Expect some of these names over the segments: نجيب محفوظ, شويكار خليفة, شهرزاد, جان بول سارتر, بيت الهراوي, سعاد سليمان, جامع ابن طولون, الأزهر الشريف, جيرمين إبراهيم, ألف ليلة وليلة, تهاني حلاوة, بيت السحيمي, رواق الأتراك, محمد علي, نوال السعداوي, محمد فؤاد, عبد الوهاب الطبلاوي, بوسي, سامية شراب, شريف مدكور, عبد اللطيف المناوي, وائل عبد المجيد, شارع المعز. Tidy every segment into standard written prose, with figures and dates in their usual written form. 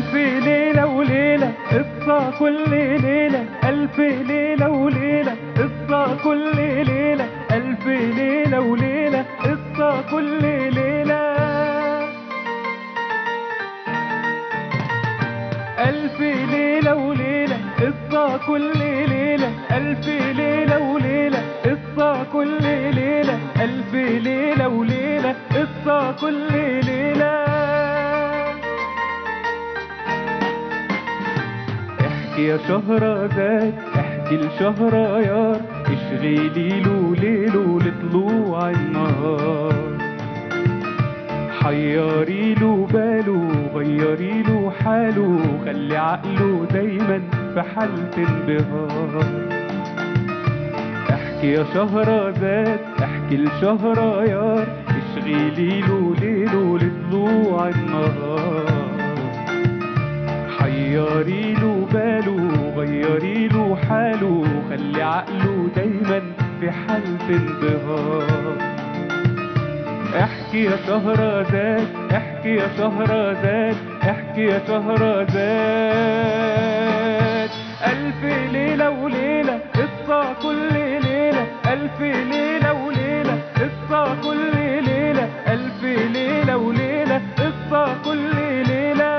ألف ليلة وليلة قصة كل ليلة، ألف ليلة وليلة قصة كل ليلة، ألف ليلة وليلة قصة كل ليلة، ألف ليلة وليلة قصة كل ليلة، ألف ليلة وليلة قصة كل ليلة، ألف ليلة وليلة قصة كل ليلة. احكي يا شهرزاد احكي لشهريار، اشغلي له ليله لطلوع النهار، حيري له باله غيري له حاله، خلي عقله دايما في حالة انبهار. احكي يا شهرزاد احكي لشهريار، اشغلي له ليله لطلوع النهار، حيري له باله غيري له حاله، خلي عقله دايما في حالة انبهار. احكي يا شهرزاد احكي يا شهرزاد احكي يا شهرزاد، ألف ليلة وليلة قصة كل ليلة، ألف ليلة وليلة قصة كل ليلة، ألف ليلة وليلة قصة كل ليلة،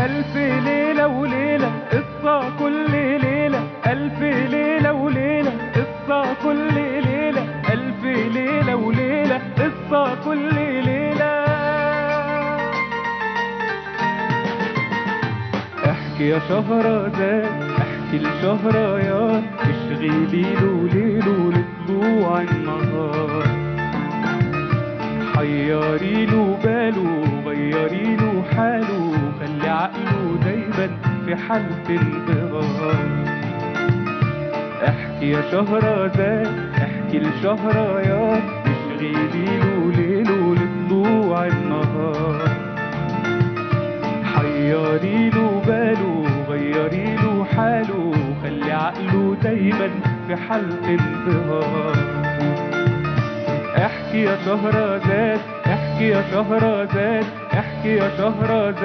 ألف ليلة وليلة قصة كل ليلة، ألف ليلة وليلة قصة كل ليلة، ألف ليلة وليلة قصة كل ليلة. احكي يا شهرزاد احكي لشهريار، اشغلي له ليله لطلوع النهار، حيري له باله غيري له حاله، خلي عقله دايما في حالة انبهار. احكي يا شهرزاد احكي لشهريار، اشغلي له ليله لطلوع النهار، حيري له باله غيري له حاله، خلي عقله دايما في حالة انبهار. احكي يا شهرزاد احكي يا شهرزاد احكي يا شهرزاد،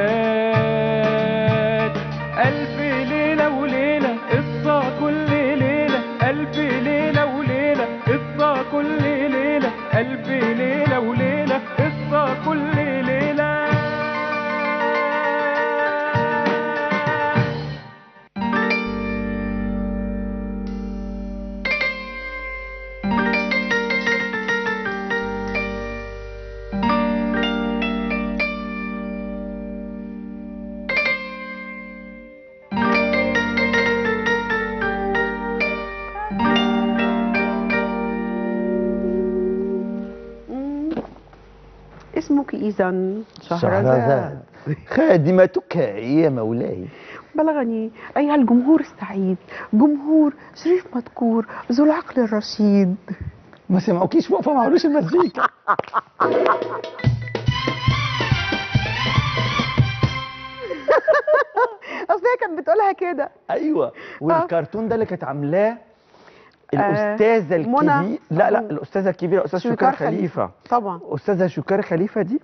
ألف ليلة وليلة قصة كل ألف ليلة وليلة قصة كل ليلة، ألف ليلة وليلة قصة كل ليلة. إذن شهرزاد خادمتك يا مولاي. بلغني أيها الجمهور السعيد جمهور شريف مدكور ذو العقل الرشيد. ما سمعوكيش واقفة مع عروش المزيكا. أصل هي كانت بتقولها كده. أيوه والكرتون ده اللي كانت عاملاه الأستاذة الكبيرة، لا لا الأستاذة الكبيرة أستاذة شويكار خليفة. طبعا أستاذة شويكار خليفة دي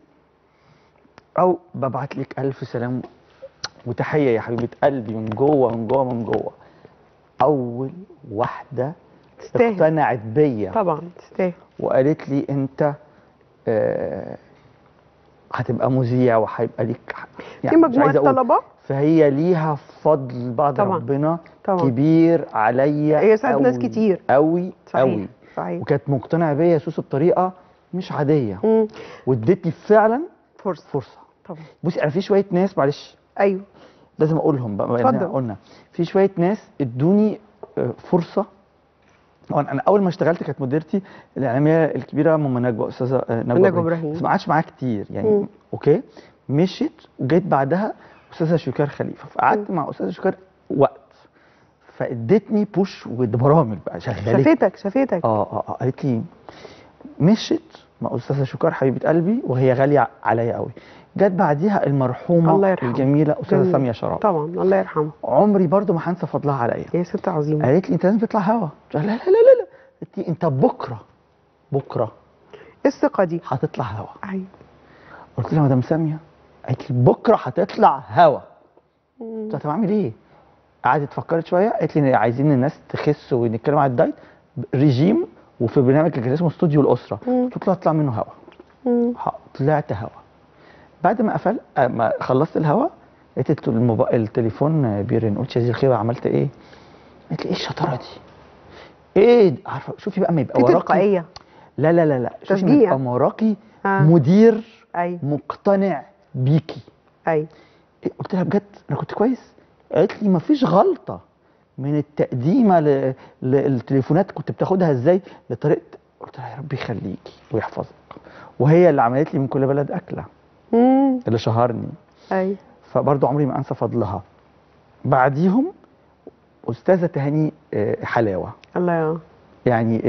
او ببعت لك الف سلام وتحيه يا حبيبه قلبي من جوه من جوه من جوه. اول واحده تستاهل اقتنعت بيا طبعا تستاهل، وقالت لي انت هتبقى مذيع وهيبقى ليك يعني في مجموعه طلبه، فهي ليها فضل بعد طبعًا. ربنا طبعًا. كبير عليا، هي ساعدت ناس كتير قوي قوي، وكانت مقتنعه بيا يا سوسو بطريقه مش عاديه، وادتني فعلا فرصه. طبعا بصي انا في شويه ناس معلش ايوه لازم اقولهم بقى، اتفضل. قلنا في شويه ناس ادوني فرصه. انا اول ما اشتغلت كانت مديرتي الاعلاميه الكبيره نجوى، استاذه نجوى إبراهيم، بس ما قعدتش معاها كتير يعني اوكي مشيت، وجيت بعدها استاذه شويكار خليفه، فقعدت مع استاذه شويكار وقت، فادتني بوش وبرامج بقى شغاله. شافتك قالت لي مشيت مع أستاذة شويكار حبيبة قلبي وهي غالية عليا قوي. جت بعديها المرحومة الله يرحمها الجميلة أستاذة سامية شراب، طبعا الله يرحمها، عمري برضو ما هنسى فضلها عليا، هي ست عظيمة. قالت لي أنت لازم تطلع هوا، لا لا لا لا، قالت لي أنت بكرة الثقة دي هتطلع هوا. أيوه قلت لها مدام ساميه، قالت لي بكره هتطلع هوا. طب اعمل ايه؟ قعدت فكرت شويه، قالت لي عايزين الناس تخس ونتكلم على الدايت ريجيم، وفي برنامج كان اسمه استوديو الاسره. قلت لها اطلع منه هوا. طلعت هوا. بعد ما قفل ما خلصت الهوا لقيت التليفون بيرن. قلت يا زي الخير عملت ايه؟ قالت لي ايه الشطاره دي؟ ايه عارفه شوفي بقى ما يبقى وراكي لا لا لا لا شوفي ما يبقى وراكي مدير مقتنع بيكي. ايوه. قلت لها بجد انا كنت كويس؟ قالت لي مفيش غلطه من التقديمه للتليفونات كنت بتاخدها ازاي لطريقه. قلت لها يا رب يخليكي ويحفظك. وهي اللي عملت لي من كل بلد اكله. اللي شهرني. ايوه. فبرضه عمري ما انسى فضلها. بعديهم استاذه تهاني حلاوه. الله يرحمها. يعني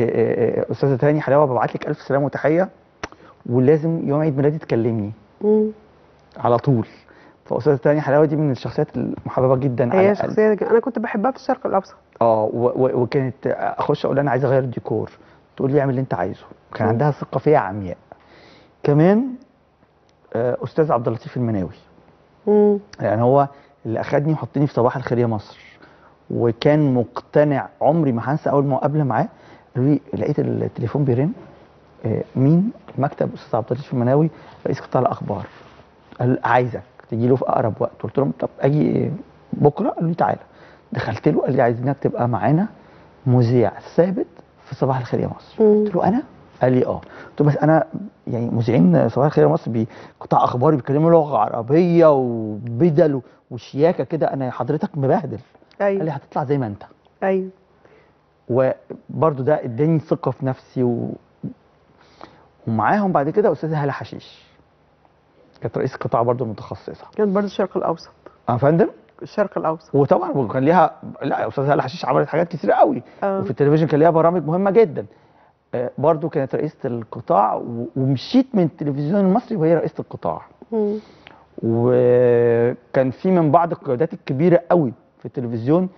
استاذه تهاني حلاوه ببعت لك الف سلام وتحيه، ولازم يوم عيد ميلادي تكلمني على طول. فاستاذه تهاني حلاوه دي من الشخصيات المحببه جدا. هي شخصيه انا كنت بحبها في الشرق الاوسط. وكانت اخش اقول انا عايزه اغير الديكور، تقول لي اعمل اللي انت عايزه. كان عندها ثقافيه عمياء. كمان استاذ عبد اللطيف المناوي. يعني هو اللي اخدني وحطني في صباح الخير يا مصر، وكان مقتنع. عمري ما هنسى اول مقابله معاه، قالوا لي لقيت التليفون بيرن. مين؟ مكتب استاذ عبد اللطيف المناوي رئيس قطاع الاخبار. قال عايزك تيجي له في اقرب وقت. قلت لهم طب اجي بكره؟ قالوا لي تعالى. دخلت له قال لي عايزينك تبقى معانا مذيع ثابت في صباح الخير يا مصر. قلت له انا؟ قال لي اه. قلت له بس انا يعني مذيعين صباح الخير يا مصر بقطاع اخباري بيتكلموا لغه عربيه وبدل وشياكه كده، انا حضرتك مبهدل. أيوة. قال لي هتطلع زي ما انت. ايوه. وبرده ده اداني ثقه في نفسي. ومعاهم بعد كده استاذه هالة حشيش، كانت رئيس قطاع برضو متخصصه، كانت برضو الشرق الاوسط. يا فندم الشرق الاوسط. وطبعا كان ليها، لا استاذه هالة حشيش عملت حاجات كتير قوي. وفي التلفزيون كان ليها برامج مهمه جدا. برضو كانت رئيسه القطاع، ومشيت من التلفزيون المصري وهي رئيسه القطاع. وكان في من بعض القيادات الكبيره قوي في التلفزيون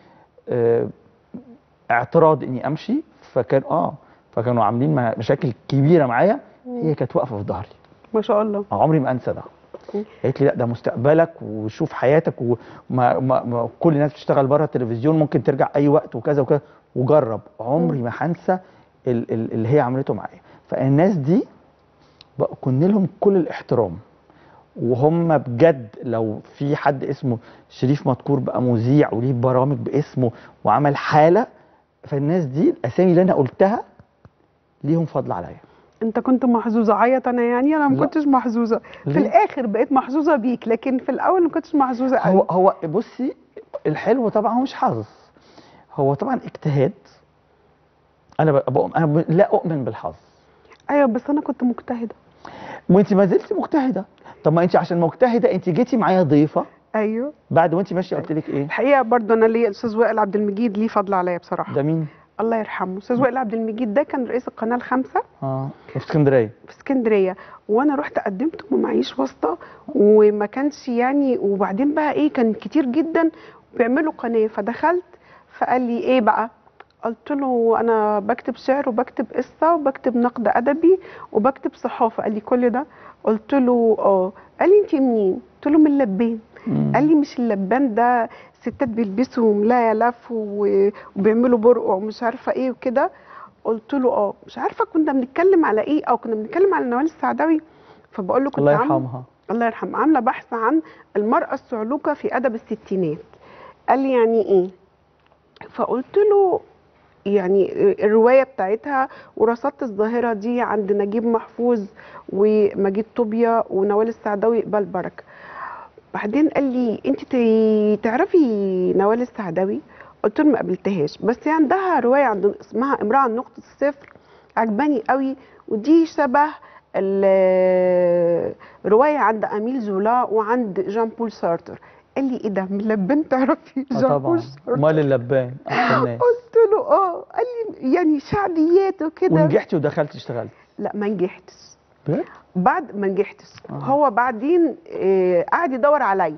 اعتراض اني امشي، فكانوا عاملين مشاكل كبيره معايا. هي كانت واقفه في ظهري. ما شاء الله. عمري ما انسى ده. قالت لي لا ده مستقبلك وشوف حياتك، وما كل الناس بتشتغل بره التلفزيون، ممكن ترجع اي وقت وكذا وكذا وجرب. عمري ما هنسى اللي هي عملته معايا. فالناس دي بكن لهم كل الاحترام، وهم بجد. لو في حد اسمه شريف مدكور بقى مذيع وليه برامج باسمه وعمل حاله، فالناس دي الاسامي اللي انا قلتها ليهم فضل عليا. انت كنت محظوظه عيط. انا يعني انا ما كنتش محظوظه. في الاخر بقيت محظوظه بيك، لكن في الاول ما كنتش محظوظه قوي. هو بصي، الحلو طبعا هو مش حظ، هو طبعا اجتهاد. انا لا اؤمن بالحظ. ايوه بس انا كنت مجتهده. وانت ما زلتي مجتهده. طب ما انت عشان مجتهده انت جيتي معايا ضيفه. ايوه. بعد وانت ماشيه قلت لك ايه؟ الحقيقه برضه انا ليا استاذ وائل عبد المجيد ليه فضل عليا بصراحه. ده مين؟ الله يرحمه. استاذ وائل عبد المجيد ده كان رئيس القناه الخامسه. في اسكندريه. في اسكندريه. وانا رحت قدمت ومعيش واسطه، وما كانش يعني. وبعدين بقى ايه، كان كتير جدا بيعملوا قناه. فدخلت فقال لي ايه بقى؟ قلت له انا بكتب شعر وبكتب قصه وبكتب نقد ادبي وبكتب صحافه. قال لي كل ده؟ قلت له اه. قال لي انت منين؟ قلت له من اللبان. قال لي مش اللبان ده ستات بيلبسوا ملايه لف وبيعملوا برقع ومش عارفه ايه وكده. قلت له اه. مش عارفه كنا بنتكلم على ايه، او كنا بنتكلم على نوال السعداوي. فبقول له كنت الله يرحمها، الله يرحمها، عامله بحث عن المراه الصعلوكه في ادب الستينات. قال لي يعني ايه؟ فقلت له يعني الروايه بتاعتها ورصدت الظاهره دي عند نجيب محفوظ ومجيد طوبيا ونوال السعداوي اقبال بركه. بعدين قال لي انت تعرفي نوال السعداوي؟ قلت له ما قابلتهاش، بس عندها روايه عند اسمها امراه عن نقطه الصفر، عجباني قوي، ودي شبه الروايه عند إميل زولا وعند جان بول سارتر. قال لي ايه ده من اللبان تعرفي جان بول سارتر؟ طبعا مال اللبان. قلت له اه. قال لي يعني شعبيات وكده. ونجحتي ودخلتي اشتغلتي؟ لا ما نجحتش. بعد ما نجحتش هو بعدين قعد يدور عليا.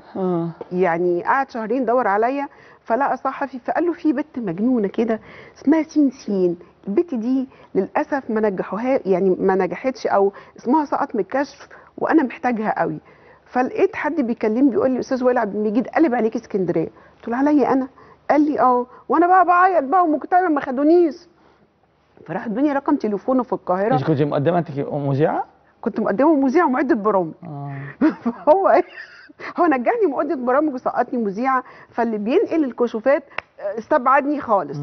يعني قعد شهرين يدور عليا، فلقى صحفي فقال له في بنت مجنونه كده اسمها سين. البنت دي للاسف ما نجحوها، يعني ما نجحتش، او اسمها سقط من الكشف وانا محتاجها قوي. فلقيت حد بيكلمني بيقول لي استاذ وائل عبد المجيد قلب عليك اسكندريه. قلت له عليا انا؟ قال لي اه. وانا بقى بعيط بقى ومكتئبه ما خدونيش. فراح ادوني رقم تليفونه في القاهره. مش كنت مقدمه انت مذيعه؟ كنت مقدمه مذيعه ومعده برامج. فهو ايه؟ هو نجحني معده برامج وسقطني مذيعه، فاللي بينقل الكشوفات استبعدني خالص.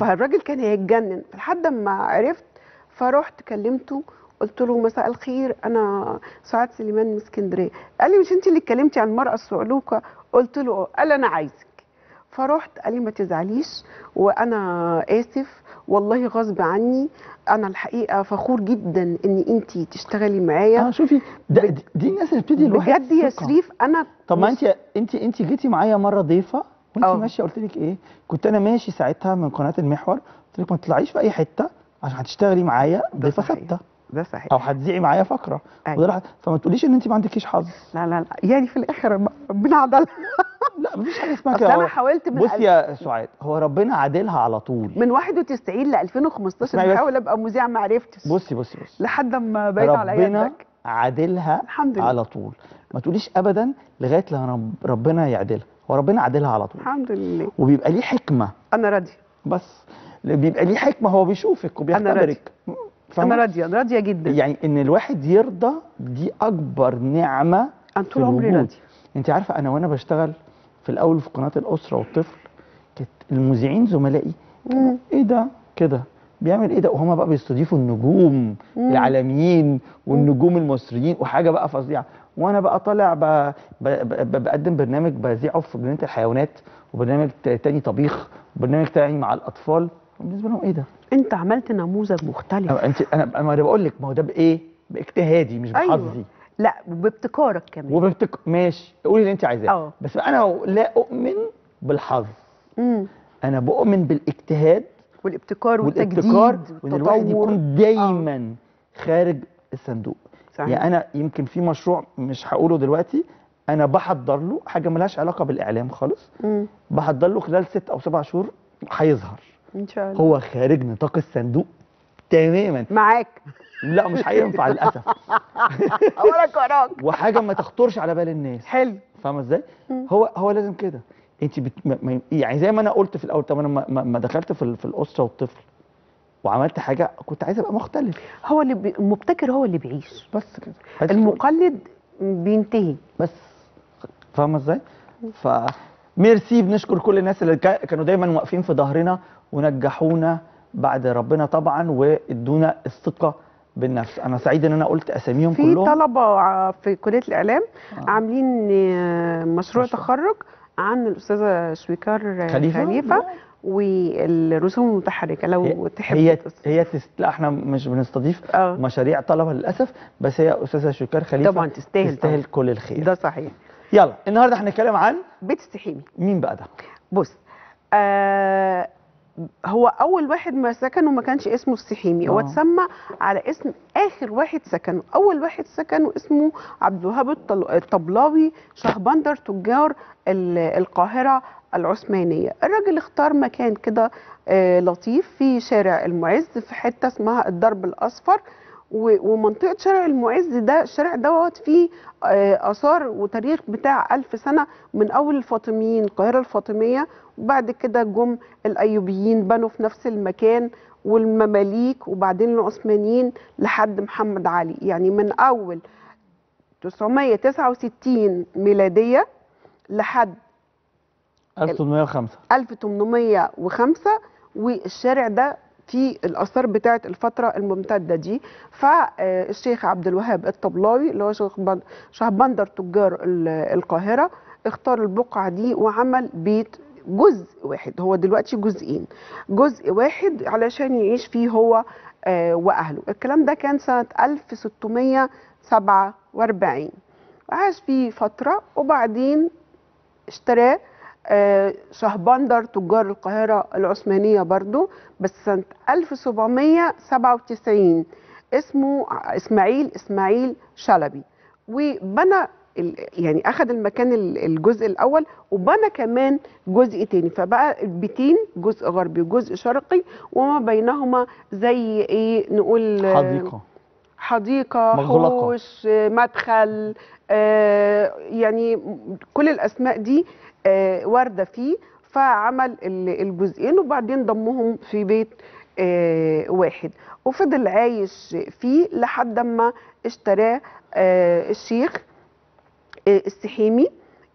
فالراجل كان هيتجنن لحد ما عرفت. فروحت كلمته قلت له مساء الخير انا سعاد سليمان من اسكندريه. قال لي مش انت اللي اتكلمتي عن المراه الصعلوكه؟ قلت له اه. قال انا عايزك. فروحت قال لي ما تزعليش وانا اسف والله غصب عني، انا الحقيقه فخور جدا ان انت تشتغلي معايا. شوفي دي الناس اللي بتدي الواحد بجد يا شريف. انا طب ما انت جيتي معايا مره ضيفه وانت ماشيه قلت لك ايه؟ كنت انا ماشي ساعتها من قناه المحور قلت لك ما تطلعيش في اي حته عشان هتشتغلي معايا ضيفه ثابته. ده صحيح. او هتذيعي معايا فقره. أيوة. فما تقوليش ان انت ما عندكيش حظ. لا لا لا يعني في الاخر ربنا عدلها. لا مفيش حاجه اسمها كده. انا حاولت من بصي يا سعاد هو ربنا عادلها على طول من 91 ل 2015 بحاول ابقى مذيعه ما عرفتش. بصي بصي بصي لحد ما بقيت على عيادتك ربنا عادلها على طول. ما تقوليش ابدا لغايه لما ربنا يعدلها. هو ربنا عادلها على طول الحمد لله. وبيبقى ليه حكمه. انا راضيه بس بيبقى ليه حكمه. هو بيشوفك وبيختبرك. أنا راضية جدا. يعني إن الواحد يرضى دي أكبر نعمة. أنا طول عمري راضية. أنت عارفة أنا وأنا بشتغل في الأول في قناة الأسرة والطفل كانت المذيعين زملائي إيه ده كده بيعمل إيه ده، وهما بقى بيستضيفوا النجوم العالميين والنجوم المصريين وحاجة بقى فظيعة، وأنا بقى طالع بقدم برنامج بذيعه في جنينة الحيوانات وبرنامج تاني طبيخ وبرنامج تاني مع الأطفال. بالنسبه لهم ايه ده؟ انت عملت نموذج مختلف. انت انا بقول لك ما هو ده بايه؟ باجتهادي مش بحظي. أيوة. لا وبابتكارك كمان. ماشي قولي اللي انت عايزاه. بس انا لا اؤمن بالحظ. انا بؤمن بالاجتهاد والابتكار والتجديد وان الواحد يكون دايما خارج الصندوق. يعني انا يمكن في مشروع مش هقوله دلوقتي انا بحضر له حاجه ملهاش علاقه بالاعلام خالص. بحضر له خلال 6 أو 7 شهور هيظهر ان شاء الله. هو خارج نطاق الصندوق تماما معاك. لا مش هينفع للاسف. اولك وراك وحاجه ما تخطرش على بال الناس. حلو. فاهمه ازاي؟ هو لازم كده. انت يعني زي ما انا قلت في الاول. طب انا ما دخلت في الاسره والطفل وعملت حاجه كنت عايز ابقى مختلف. هو اللي المبتكر هو اللي بيعيش. بس كده. المقلد بينتهي. بس فاهمه ازاي؟ فميرسي بنشكر كل الناس اللي كانوا دايما واقفين في ظهرنا ونجحونا بعد ربنا طبعا وادونا الثقه بالنفس. انا سعيد ان انا قلت اساميهم كلهم. في طلبه في كليه الاعلام عاملين مشروع تخرج عن الاستاذه شويكار خليفة والرسوم المتحركه. لو تحب هي لا احنا مش بنستضيف مشاريع طلبه للاسف، بس هي استاذه شويكار خليفة طبعا تستاهل كل الخير. ده صحيح. يلا النهارده هنتكلم عن بيت السحيمي. مين بقى ده؟ بص هو أول واحد ما سكنه ما كانش اسمه السحيمي. هو اتسمى على اسم آخر واحد سكنه. أول واحد سكنه اسمه عبد الوهاب الطبلاوي شهبندر تجار القاهرة العثمانية. الراجل اختار مكان كده لطيف في شارع المعز في حتة اسمها الدرب الأصفر، ومنطقة شارع المعز ده الشارع دوت فيه آثار وتاريخ بتاع 1000 سنة من أول الفاطميين القاهرة الفاطمية، وبعد كده جم الأيوبيين بنوا في نفس المكان والمماليك وبعدين العثمانيين لحد محمد علي. يعني من أول 969 ميلادية لحد 1805 والشارع ده في الآثار بتاعت الفترة الممتدة دي. فالشيخ عبد الوهاب الطبلاوي اللي هو شهبندر تجار القاهرة اختار البقعة دي وعمل بيت جزء واحد. هو دلوقتي جزئين، جزء واحد علشان يعيش فيه هو وأهله. الكلام ده كان سنة 1647. عاش فيه فترة وبعدين اشتراه شهبندر تجار القاهرة العثمانية برضو بس سنة 1797. اسمه إسماعيل شلبي. وبنى يعني أخذ المكان الجزء الأول وبنى كمان جزء تاني. فبقى البيتين جزء غربي وجزء شرقي وما بينهما زي إيه نقول حديقة حديقة، حوش، مدخل، يعني كل الأسماء دي واردة فيه، فعمل الجزئين وبعدين ضمهم في بيت واحد، وفضل عايش فيه لحد ما اشتراه الشيخ السحيمي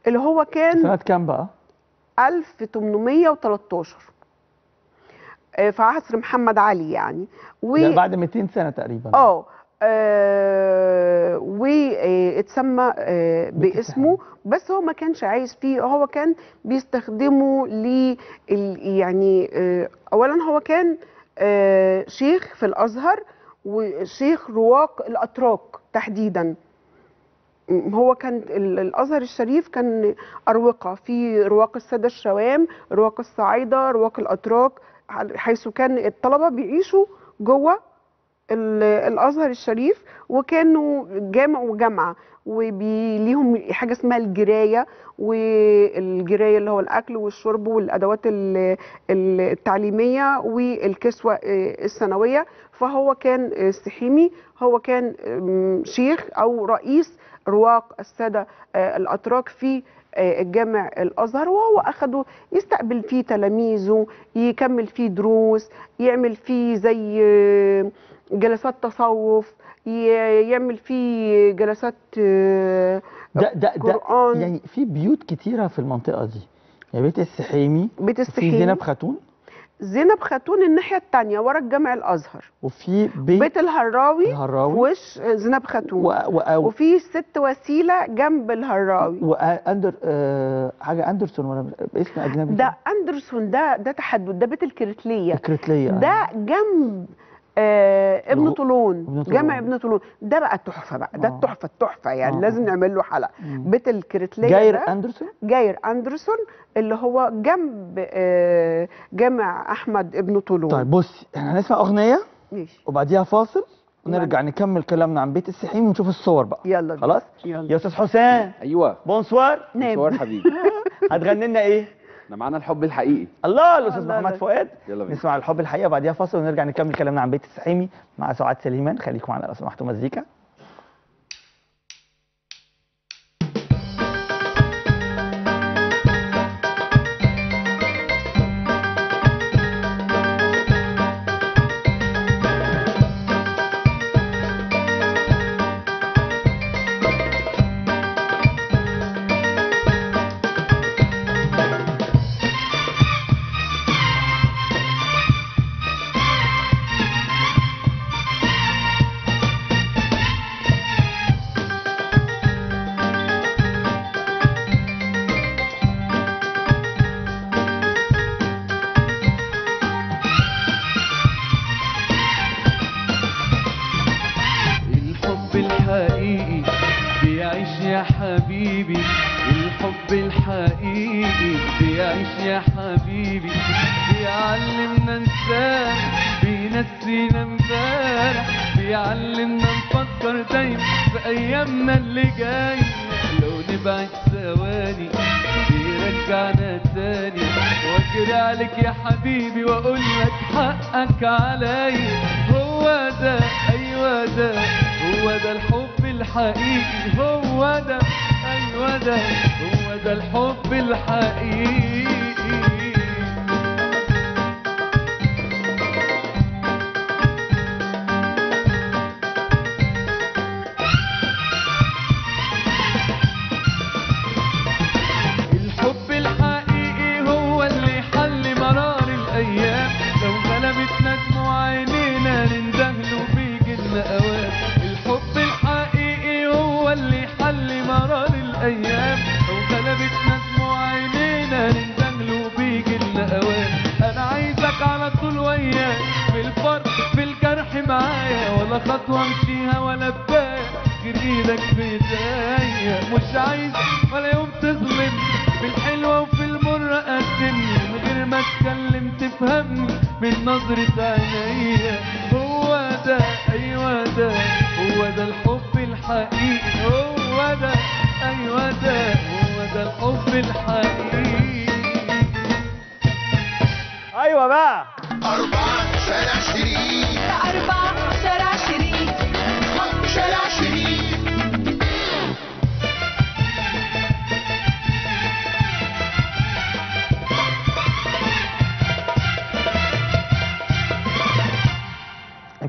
اللي هو كان سنة كام بقى؟ 1813 في عصر محمد علي يعني، بعد 200 سنة تقريبا. واتسمى باسمه، بس هو ما كانش عايش فيه، هو كان بيستخدمه ل يعني اولا هو كان شيخ في الازهر وشيخ رواق الاتراك تحديدا. هو كان الازهر الشريف كان اروقه، في رواق الساده الشوام، رواق الصعايده، رواق الاتراك، حيث كان الطلبه بيعيشوا جوه الازهر الشريف، وكانوا جامع وجامعه، وليهم حاجه اسمها الجرايه، والجرايه اللي هو الاكل والشرب والادوات التعليميه والكسوه السنويه. فهو كان السحيمي هو كان شيخ او رئيس رواق الساده الاتراك في الجامع الازهر، وهو اخده يستقبل فيه تلاميذه، يكمل فيه دروس، يعمل فيه زي جلسات تصوف، يعمل فيه جلسات قرآن. يعني في بيوت كتيرة في المنطقة دي، يعني بيت السحيمي، في زينب خاتون، الناحية التانية ورا الجامع الأزهر، وفي بيت الهراوي، في وش زينب خاتون، وفي ست وسيلة جنب الهراوي، وأندر حاجة أندرسون ولا اسم أجنبي ده أندرسون، ده تحدد، ده بيت الكريتلية، ده جنب ابن طولون، جامع ابن طولون. ده بقى تحفه بقى، ده التحفه التحفه يعني، لازم نعمل له حلقه. بيت الكريتلية جاير اندرسون، اللي هو جنب جامع احمد ابن طولون. طيب بصي، احنا هنسمع اغنيه ماشي، وبعديها فاصل ونرجع نكمل كلامنا عن بيت السحيمي ونشوف الصور بقى. يلا خلاص، يلا يا استاذ حسام. ايوه بونسوار، حبيبي. هتغني لنا ايه؟ احنا معانا الحب الحقيقي. الله، الاستاذ محمد فؤاد. نسمع الحب الحقيقي وبعديها فاصل ونرجع نكمل كلامنا عن بيت السحيمي مع سعاد سليمان. خليكم معانا لو سمحتوا، مزيكا.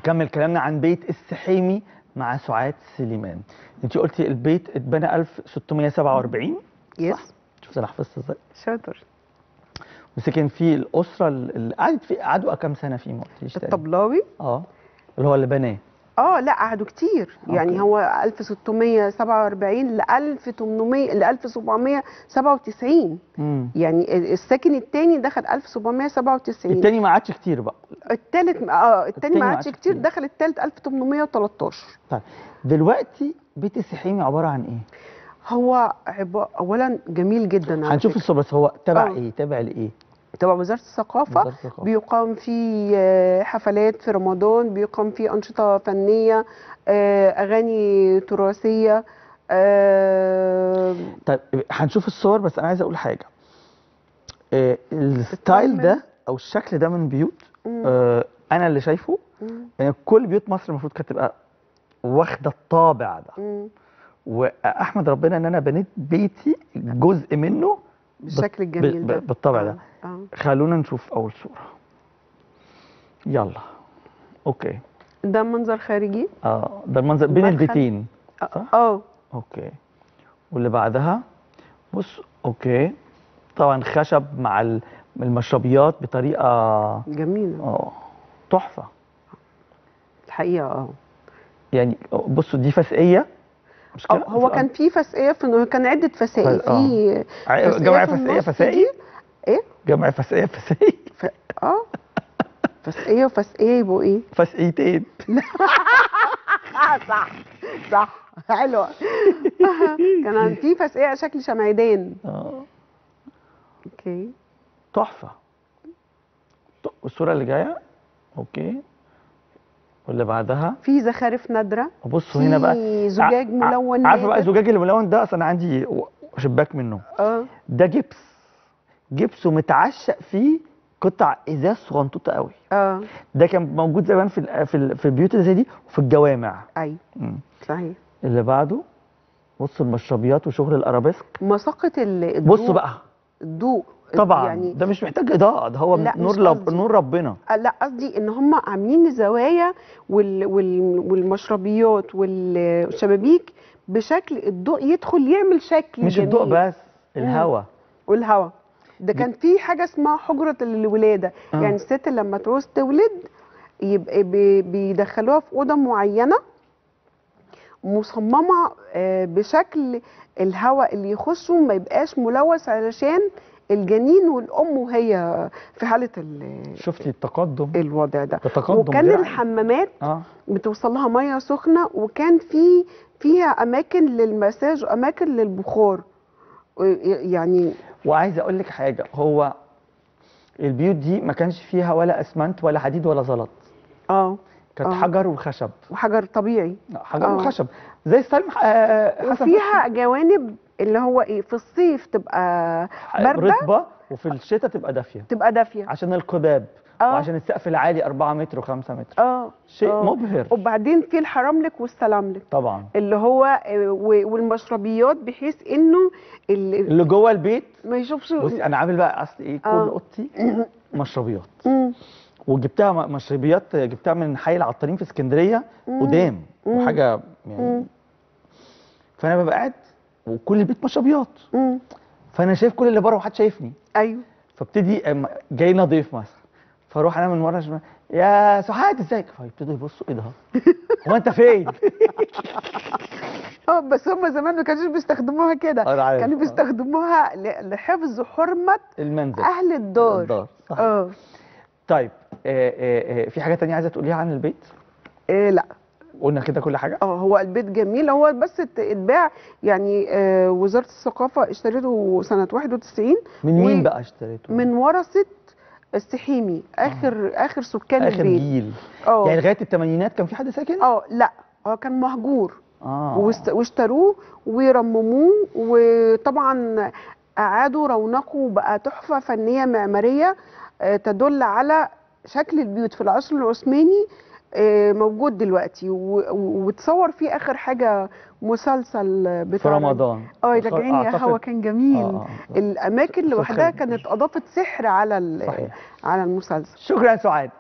نكمل كلامنا عن بيت السحيمي مع سعاد سليمان. انت قلتي البيت اتبنى 1647 يس، شفتي انا حفظت ازاي؟ شاطر. وسكن فيه الاسره اللي قعدت فيه، قعدوا كام سنه فيه؟ ما قلتليش. الطبلاوي اللي هو اللي بناه. لا قعدوا كتير يعني. أوكي. هو 1647 ل 1800 ل 1797 يعني الساكن الثاني دخل 1797. الثاني ما عادش كتير بقى. الثالث الثاني ما عادش كتير، دخل الثالث 1813. طيب دلوقتي بيت السحيمي عباره عن ايه؟ هو اولا جميل جدا. هنشوف الصور بس. هو تبع ايه؟ تبع لايه؟ تبع وزارة الثقافة. بيقام فيه حفلات في رمضان، بيقام فيه أنشطة فنية، أغاني تراثية. طيب هنشوف الصور بس أنا عايزة أقول حاجة. الستايل ده أو الشكل ده من بيوت، أنا اللي شايفه يعني كل بيوت مصر المفروض كانت تبقى واخدة الطابع ده. وأحمد ربنا إن أنا بنيت بيتي جزء منه بالشكل الجميل ده بالطبع ده. خلونا نشوف اول صوره. يلا. اوكي. ده منظر خارجي. ده المنظر بين البيتين. اوكي. واللي بعدها بص. اوكي. طبعا خشب مع المشربيات بطريقه جميله. تحفه الحقيقه. يعني بصوا دي فسقيه. هو كان في فسقيه، كان عده فسائل. في جمع فسقيه فسائل. ايه جمع فسقيه فسائل؟ فسقيه وفسقيه يبقوا ايه؟ فسقيتين. صح صح، حلوه. كان في فسقيه شكل شمعدان. اوكي تحفه. الصوره اللي جايه. اوكي. واللي بعدها في زخارف نادره. بصوا هنا بقى في زجاج ملون. عارفه بقى الزجاج الملون ده اصلا عندي شباك منه. ده جبس ومتعشق فيه قطع ازاز صغنطوطه قوي. ده كان موجود زمان في البيوت اللي زي دي وفي الجوامع. ايوه صحيح. اللي بعده بصوا المشربيات وشغل الارابيسك، مساقه الضوء. بصوا بقى الضوء طبعا يعني ده مش محتاج اضاءه، ده هو نور ربنا. لا قصدي ان هم عاملين الزوايا والمشربيات والشبابيك بشكل الضوء يدخل يعمل شكل مش جميل. الضوء بس، الهواء. والهواء ده كان في حاجه اسمها حجره الولاده. يعني الست لما تعوز تولد يبقى بيدخلوها في اوضه معينه مصممه بشكل الهواء اللي يخشه ما يبقاش ملوث علشان الجنين والام وهي في حاله شفتي التقدم، الوضع ده التقدم. وكان الحمامات بتوصل لها ميه سخنه، وكان فيها اماكن للمساج واماكن للبخار يعني. وعايز اقول لك حاجه، هو البيوت دي ما كانش فيها ولا اسمنت ولا حديد ولا زلط. كانت حجر وخشب، وحجر طبيعي. حجر وخشب زي السلم. وفيها جوانب اللي هو ايه، في الصيف تبقى بارده رطبه وفي الشتاء تبقى دافيه. عشان القباب وعشان السقف العالي 4 متر و5 متر. شيء مبهر. وبعدين في الحرام لك والسلام لك طبعا، اللي هو والمشربيات بحيث انه اللي جوه البيت ما يشوفش. بصي انا عامل بقى اصل ايه، كل اوضتي مشربيات. وجبتها مشربيات، جبتها من حي العطارين في اسكندريه قدام، وحاجه يعني. فانا ببقى قاعد وكل البيت مشربيات، فانا شايف كل اللي بره وحد شايفني. ايوه. فابتدي جاي لنا ضيف مثلا، فاروح انا من ورا يا سعاد ازيك، فيبتدوا يبصوا ايه ده، هو انت فين؟ بس هم زمان ما كانوش بيستخدموها كده، كانوا بيستخدموها لحفظ حرمه المنزل، اهل الدار. صح. طيب في حاجه ثانيه عايزه تقوليها عن البيت؟ لا قلنا كده كل حاجه. هو البيت جميل، هو بس اتباع يعني. وزاره الثقافه اشتريته سنه 91. من مين بقى اشتريته؟ من ورثه السحيمي، اخر سكان البيت، اخر جيل. يعني لغايه الثمانينات كان في حد ساكن؟ لا هو كان مهجور. واشتروه ورمموه، وطبعا اعادوا رونقه، بقى تحفه فنيه معماريه تدل على شكل البيوت في العصر العثماني موجود دلوقتي وتصور فيه اخر حاجه مسلسل بتاع رمضان راجعين يا هوا كان جميل. الاماكن لوحدها كانت اضافت سحر على على المسلسل. شكرا سعاد،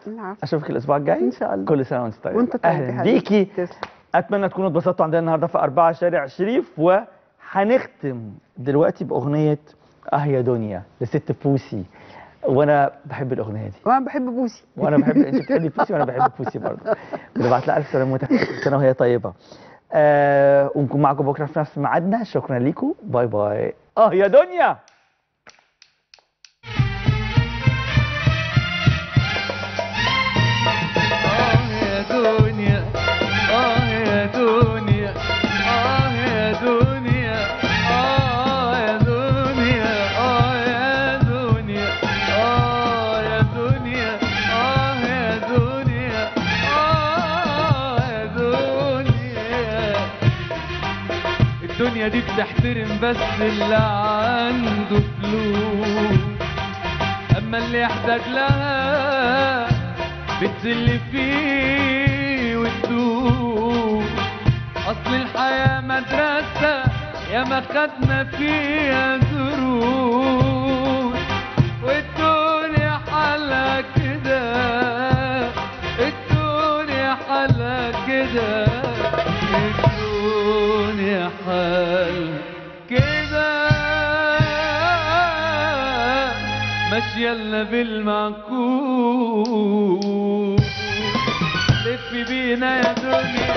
اشوفك الاسبوع الجاي ان شاء الله. كل سنه وانت طيب. اهلا بيكي، اتمنى تكونوا اتبسطتوا عندنا النهارده في 4 شارع شريف، وهنختم دلوقتي باغنيه يا دنيا لست بوسي، وانا بحب الاغنيه دي وانا بحب بوسي وانا بحب انت بتحبي بوسي وانا بحب بوسي برضه. ببعت لها الف سلامه سنه وهي طيبه. ونكون معكم بكره في نفس ميعادنا. شكرا ليكم، باي باي. يا دنيا دي بتحترم بس اللي عنده فلوس، اما اللي يحتاج لها بتزل فيه وتدوب. اصل الحياه مدرسه يا ما خدنا فيها دروس، والدنيا حالها كده الدنيا حالها كده الدنيا حال كده ماشية لنا بالمعقول. لفي بينا يا دنيا زوقينا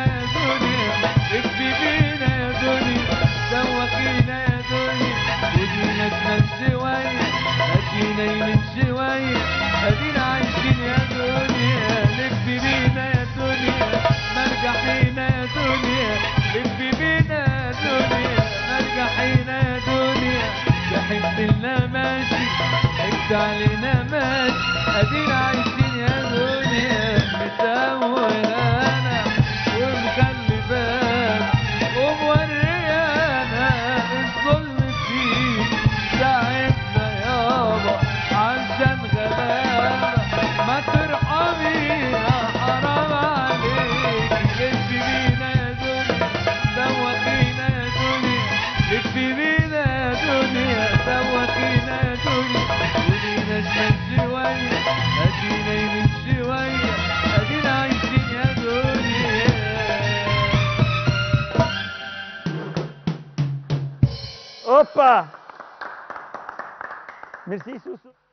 يا دنيا، لفي بينا يا دنيا زوقينا يا دنيا، ادينا شمال شوية ادينا يمين شوية ادينا عايشين يا دنيا. لفي بينا يا دنيا مرجحينا يا دنيا، لفي بينا يا دنيا مرجحينا يا دنيا، يا حبنا ماشي حبت علينا ماشي ادينا عايشين يا دنيا. متأولنا ومخلفانا وموريانا الظلم فيه تعبنا يابا عشان غلانا، ما ترحمينا حرام عليك. Opa! Merci, Soussou.